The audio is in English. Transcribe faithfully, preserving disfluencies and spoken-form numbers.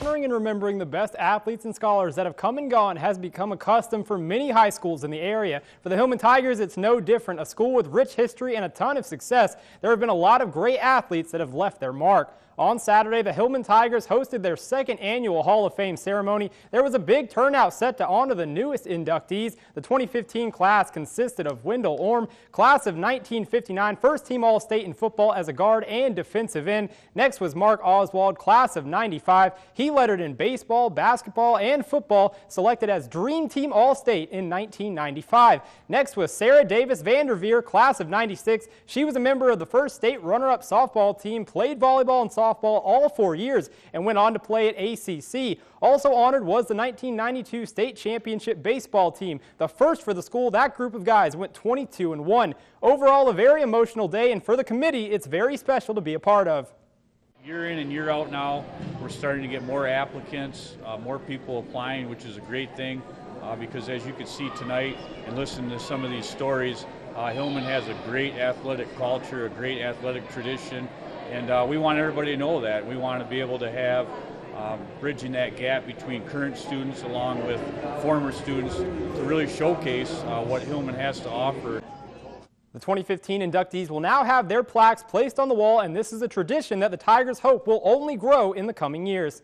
Honoring and remembering the best athletes and scholars that have come and gone has become a custom for many high schools in the area. For the Hillman Tigers, it's no different. A school with rich history and a ton of success, there have been a lot of great athletes that have left their mark. On Saturday, the Hillman Tigers hosted their second annual Hall of Fame ceremony. There was a big turnout set to honor the newest inductees. The twenty fifteen class consisted of Wendell Orm, class of nineteen fifty-nine, first team All-State in football as a guard and defensive end. Next was Mark Oswald, class of ninety-five. He lettered in baseball, basketball, and football, selected as Dream Team All-State in nineteen ninety-five. Next was Sara Davis Vanderveer, class of ninety-six. She was a member of the first state runner-up softball team, played volleyball and softball. softball all four years and went on to play at A C C. Also honored was the nineteen ninety-two state championship baseball team, the first for the school. That group of guys went twenty-two and one. Overall, a very emotional day, and for the committee, it's very special to be a part of. Year in and year out now, we're starting to get more applicants, uh, more people applying, which is a great thing uh, because as you can see tonight and listen to some of these stories, uh, Hillman has a great athletic culture, a great athletic tradition. And uh, we want everybody to know that. We want to be able to have um, bridging that gap between current students along with former students to really showcase uh, what Hillman has to offer. The twenty fifteen inductees will now have their plaques placed on the wall, and this is a tradition that the Tigers hope will only grow in the coming years.